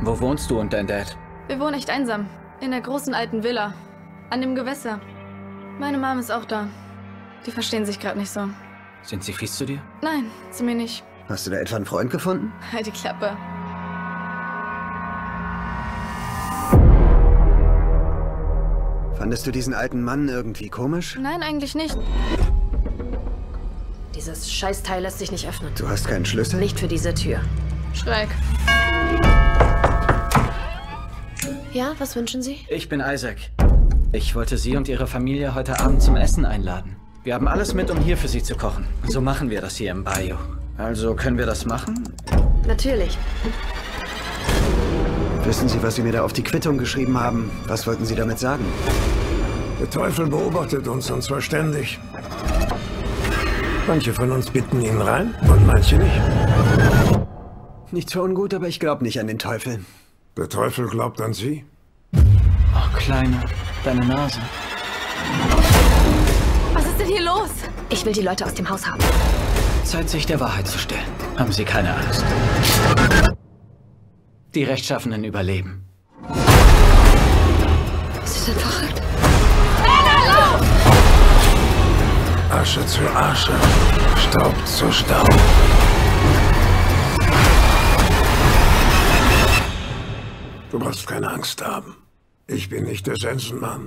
Wo wohnst du und dein Dad? Wir wohnen echt einsam. In der großen alten Villa. An dem Gewässer. Meine Mom ist auch da. Die verstehen sich gerade nicht so. Sind sie fies zu dir? Nein, zu mir nicht. Hast du da etwa einen Freund gefunden? Halt die Klappe. Fandest du diesen alten Mann irgendwie komisch? Nein, eigentlich nicht. Dieses Scheißteil lässt sich nicht öffnen. Du hast keinen Schlüssel? Nicht für diese Tür. Schräg. Ja, was wünschen Sie? Ich bin Isaac. Ich wollte Sie und Ihre Familie heute Abend zum Essen einladen. Wir haben alles mit, um hier für Sie zu kochen. So machen wir das hier im Bayou. Also, können wir das machen? Natürlich. Wissen Sie, was Sie mir da auf die Quittung geschrieben haben? Was wollten Sie damit sagen? Der Teufel beobachtet uns, und zwar ständig. Manche von uns bitten ihn rein und manche nicht. Nicht für ungut, aber ich glaube nicht an den Teufel. Der Teufel glaubt an Sie? Oh, Kleine, deine Nase. Was ist denn hier los? Ich will die Leute aus dem Haus haben. Zeit, sich der Wahrheit zu stellen. Haben Sie keine Angst. Die Rechtschaffenen überleben. Ist das denn verrückt? Anna, lauf! Asche zu Asche, Staub zu Staub. Du brauchst keine Angst haben. Ich bin nicht der Sensenmann.